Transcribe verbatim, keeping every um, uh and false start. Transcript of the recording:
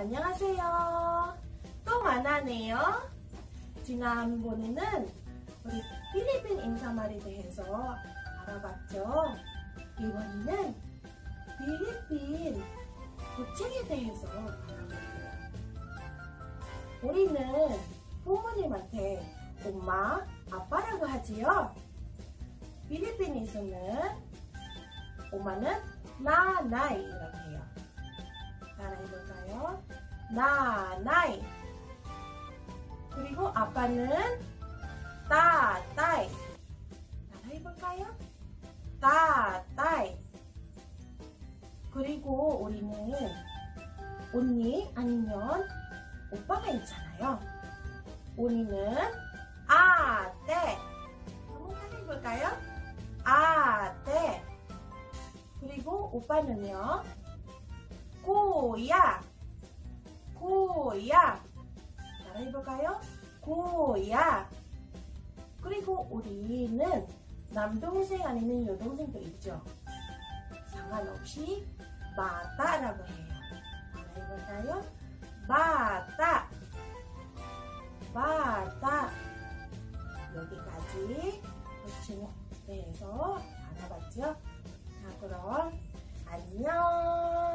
안녕하세요. 또 만나네요. 지난번에는 우리 필리핀 인사말에 대해서 알아봤죠. 이번에는 필리핀 국적에 대해서 알아볼게요. 우리는 부모님한테 엄마, 아빠라고 하지요. 필리핀에서는 엄마는 나나이라고 해요. 따라해볼까요? 나나이. 그리고 아빠는 따따이. 따라해볼까요? 따따이. 그리고 우리는 언니 아니면 오빠가 있잖아요. 우리는 아떼. 한번 따라해볼까요? 아떼. 그리고 오빠는요, 고야. 고야. 따라해볼까요? 고야. 그리고 우리는 남동생 아니면 여동생도 있죠. 상관없이 바다라고 해요. 따라해볼까요? 바다. 바다. 여기까지 대해서 알아봤죠? 자, 그럼 안녕.